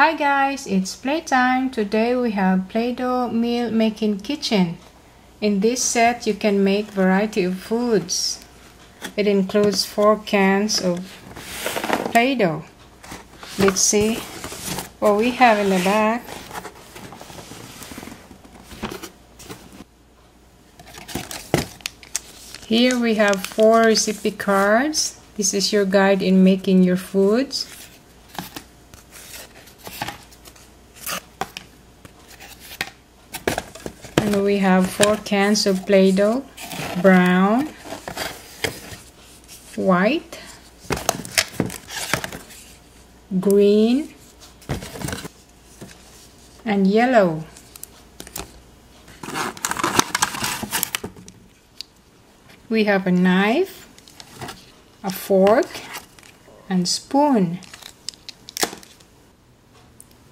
Hi guys, it's playtime. Today we have Play-Doh Meal Makin' Kitchen. In this set you can make variety of foods. It includes 4 cans of Play-Doh. Let's see what we have in the bag. Here we have 4 recipe cards. This is your guide in making your foods. And we have 4 cans of Play-Doh, brown, white, green, and yellow. We have a knife, a fork, and spoon.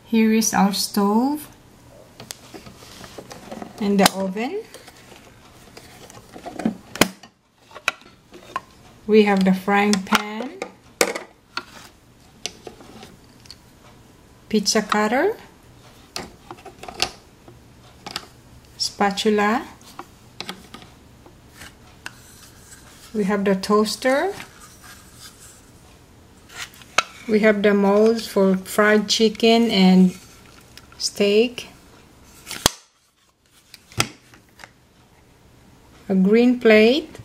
Here is our stove and the oven. We have the frying pan, pizza cutter, spatula. We have the toaster. We have the molds for fried chicken and steak. A green plate,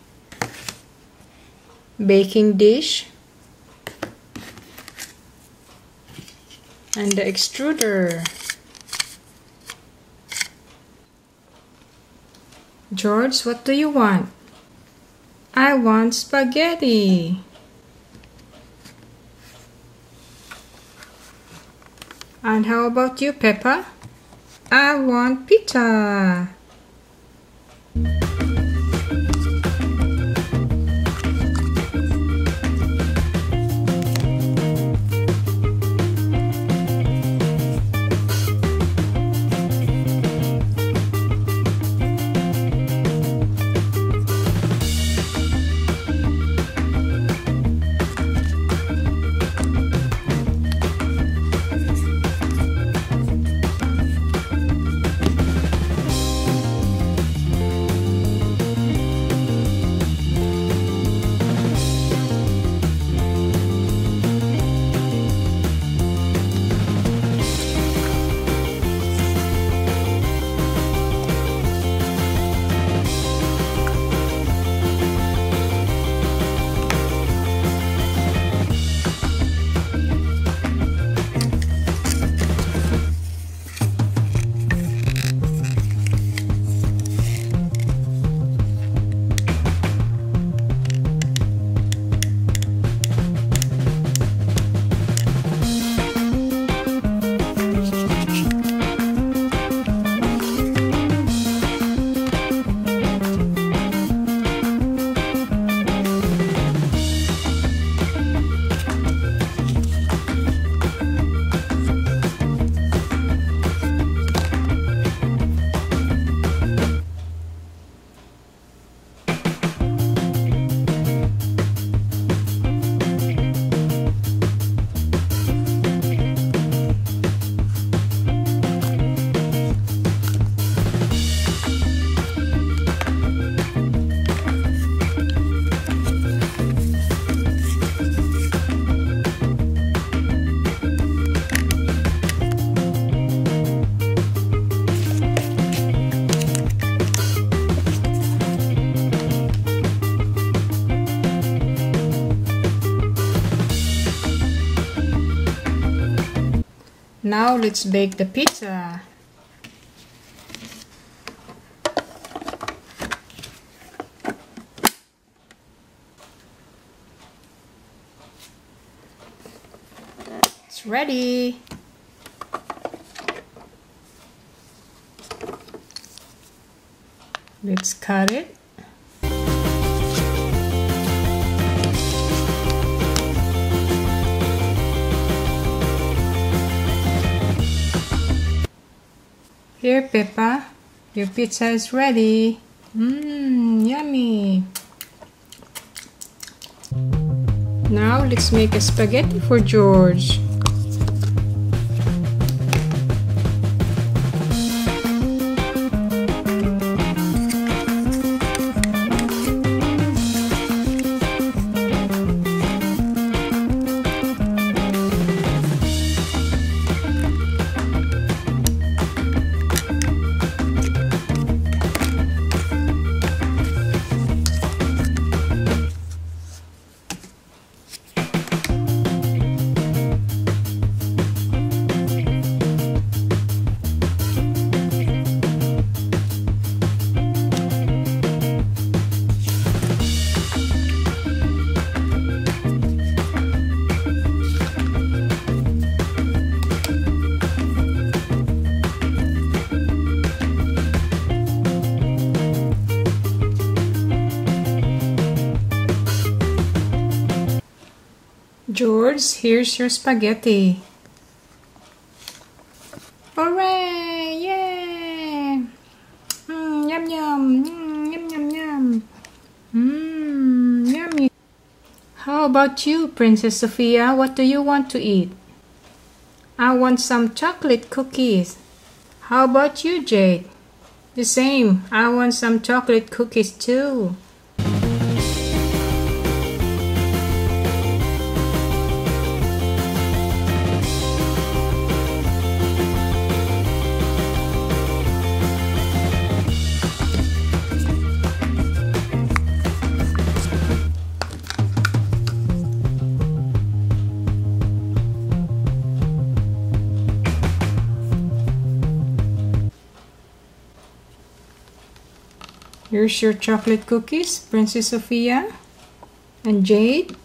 baking dish, and the extruder. George, what do you want? I want spaghetti. And how about you, Peppa? I want pizza. Now let's bake the pizza. It's ready. Let's cut it. Here, Peppa, your pizza is ready. Yummy. Now let's make a spaghetti for George. George, here's your spaghetti. Hooray! Yay! Mm, yum yum! Mm, yum yum yum! Mmm, yummy! How about you, Princess Sophia? What do you want to eat? I want some chocolate cookies. How about you, Jade? The same. I want some chocolate cookies too. Here's your chocolate cookies, Princess Sophia and Jade.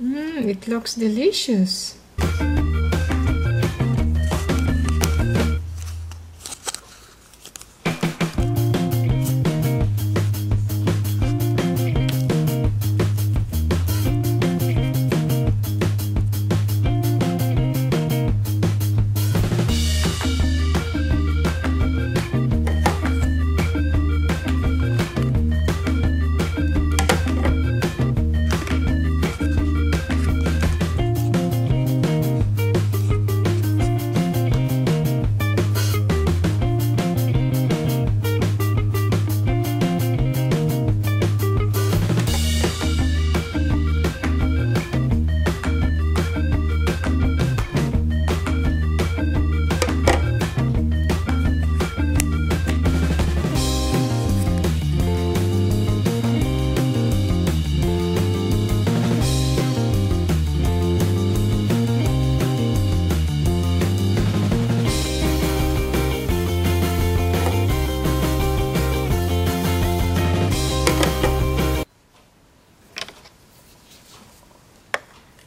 Mmm, it looks delicious.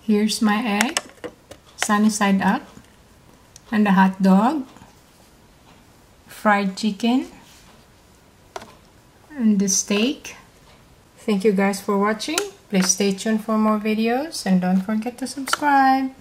Here's my egg, sunny side up, and a hot dog, fried chicken, and the steak. Thank you guys for watching. Please stay tuned for more videos and don't forget to subscribe.